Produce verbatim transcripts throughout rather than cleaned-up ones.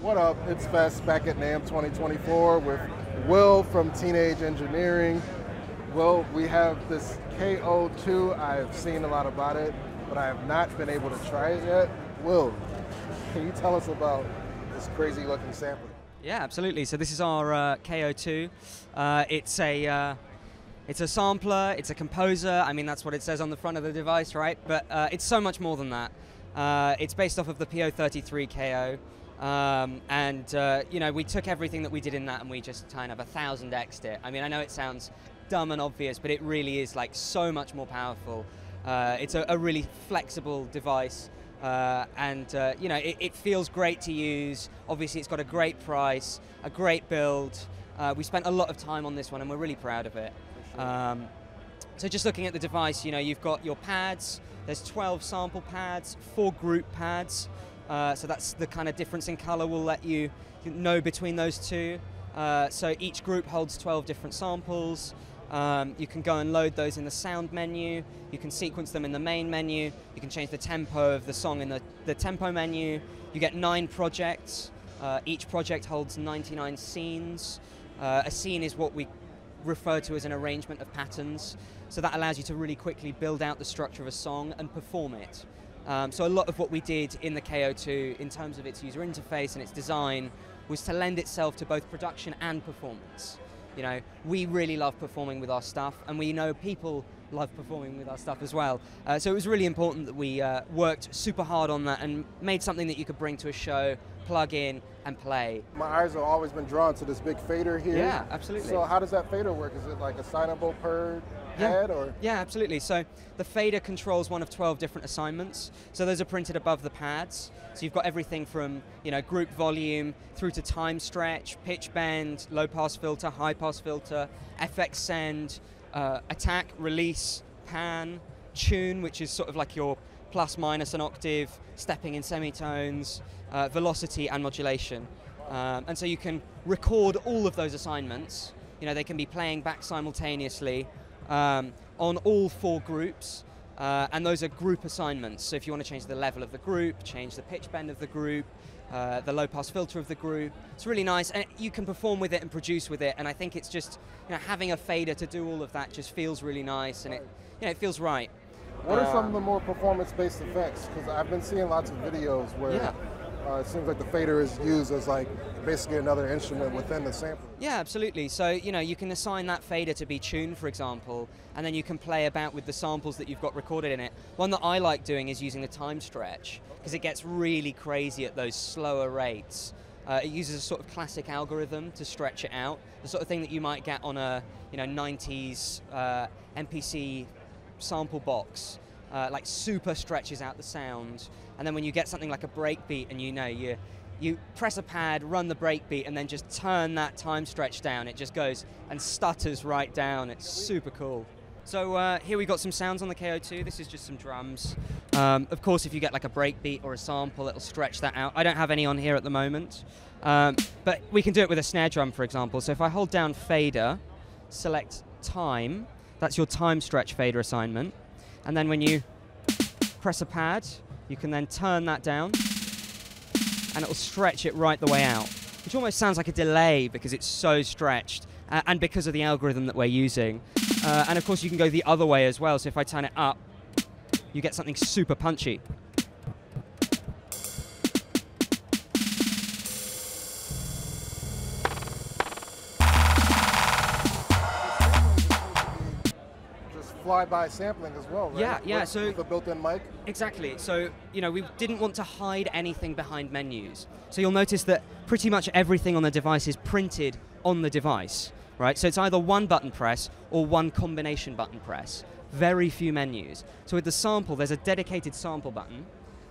What up? It's Fess back at NAMM twenty twenty-four with Will from Teenage Engineering. Will, we have this K O two. I've seen a lot about it, but I have not been able to try it yet. Will, can you tell us about this crazy looking sampler? Yeah, absolutely. So this is our uh, K O two. Uh, it's a uh, it's a sampler, it's a composer. I mean, that's what it says on the front of the device, right? But uh, it's so much more than that. Uh, it's based off of the P O thirty-three K O. Um, and, uh, you know, we took everything that we did in that and we just kind of a thousand X'd it. I mean, I know it sounds dumb and obvious, but it really is like so much more powerful. Uh, it's a, a really flexible device. Uh, and, uh, you know, it, it feels great to use. Obviously, it's got a great price, a great build. Uh, we spent a lot of time on this one and we're really proud of it. Sure. Um, so just looking at the device, you know, you've got your pads. There's twelve sample pads, four group pads. Uh, so that's the kind of difference in color we'll let you know between those two. Uh, so each group holds twelve different samples. Um, you can go and load those in the sound menu. You can sequence them in the main menu. You can change the tempo of the song in the, the tempo menu. You get nine projects. Uh, each project holds ninety-nine scenes. Uh, a scene is what we refer to as an arrangement of patterns. So that allows you to really quickly build out the structure of a song and perform it. Um, so a lot of what we did in the K O two in terms of its user interface and its design was to lend itself to both production and performance. You know, we really love performing with our stuff and we know people love performing with our stuff as well. Uh, so it was really important that we uh, worked super hard on that and made something that you could bring to a show, plug in and play. My eyes have always been drawn to this big fader here. Yeah, absolutely. So how does that fader work? Is it like assignable per pad? Yeah. Or? Yeah, absolutely. So the fader controls one of twelve different assignments. So those are printed above the pads. So you've got everything from, you know, group volume through to time stretch, pitch bend, low pass filter, high pass filter, F X send, uh, attack, release, pan, tune, which is sort of like your plus minus an octave, stepping in semitones, uh, velocity and modulation. Um, and so you can record all of those assignments. You know, they can be playing back simultaneously um, on all four groups. Uh, and those are group assignments. So if you want to change the level of the group, change the pitch bend of the group, uh, the low pass filter of the group, it's really nice. And you can perform with it and produce with it. And I think it's just, you know, having a fader to do all of that just feels really nice. And it, you know, it feels right. What are some of the more performance-based effects? Because I've been seeing lots of videos where yeah. uh, it seems like the fader is used as like basically another instrument within the sampler. Yeah, absolutely. So, you know, you can assign that fader to be tuned, for example, and then you can play about with the samples that you've got recorded in it. One that I like doing is using the time stretch, because it gets really crazy at those slower rates. Uh, it uses a sort of classic algorithm to stretch it out, the sort of thing that you might get on a, you know, nineties uh, M P C sample box, uh, like super stretches out the sound. And then when you get something like a breakbeat and you know, you, you press a pad, run the breakbeat, and then just turn that time stretch down. It just goes and stutters right down. It's super cool. So uh, here we got some sounds on the K O two. This is just some drums. Um, of course, if you get like a breakbeat or a sample, it'll stretch that out. I don't have any on here at the moment, um, but we can do it with a snare drum, for example. So if I hold down fader, select time, that's your time stretch fader assignment. And then when you press a pad, you can then turn that down and it'll stretch it right the way out, which almost sounds like a delay because it's so stretched uh, and because of the algorithm that we're using. Uh, and of course you can go the other way as well. So if I turn it up, you get something super punchy. Fly-by sampling as well, right? Yeah, yeah. With, so with a built-in mic. Exactly. So you know, we didn't want to hide anything behind menus. So you'll notice that pretty much everything on the device is printed on the device, right? So it's either one button press or one combination button press. Very few menus. So with the sample, there's a dedicated sample button.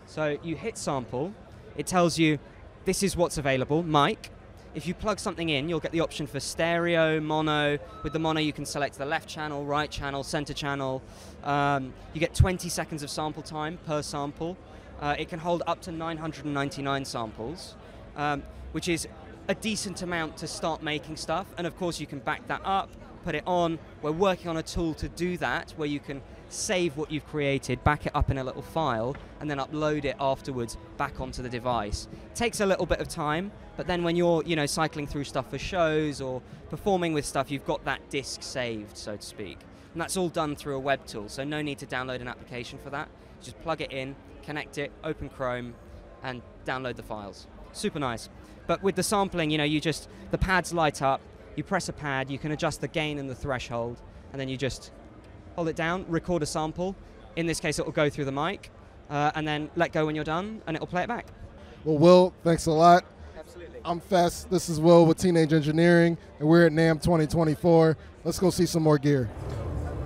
So you hit sample, it tells you this is what's available, mic. If you plug something in, you'll get the option for stereo, mono. With the mono, you can select the left channel, right channel, center channel. Um, you get twenty seconds of sample time per sample. Uh, it can hold up to nine hundred ninety-nine samples, um, which is a decent amount to start making stuff. And of course, you can back that up, put it on. We're working on a tool to do that, where you can save what you've created, back it up in a little file, and then upload it afterwards back onto the device. It takes a little bit of time, but then when you're you know, cycling through stuff for shows or performing with stuff, you've got that disk saved, so to speak. And that's all done through a web tool, so no need to download an application for that. Just plug it in, connect it, open Chrome, and download the files. Super nice. But with the sampling, you know, you just, the pads light up, you press a pad, you can adjust the gain and the threshold, and then you just hold it down, record a sample. In this case, it will go through the mic, uh, and then let go when you're done, and it will play it back. Well, Will, thanks a lot. Absolutely. I'm Fess. This is Will with Teenage Engineering, and we're at NAMM twenty twenty-four. Let's go see some more gear.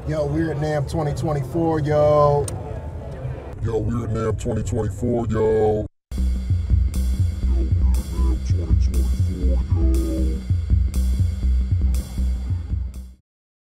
Yo, we're at NAMM twenty twenty-four, yo. Yo, we're at NAMM twenty twenty-four, yo. Yo, we're at NAMM twenty twenty-four, yo.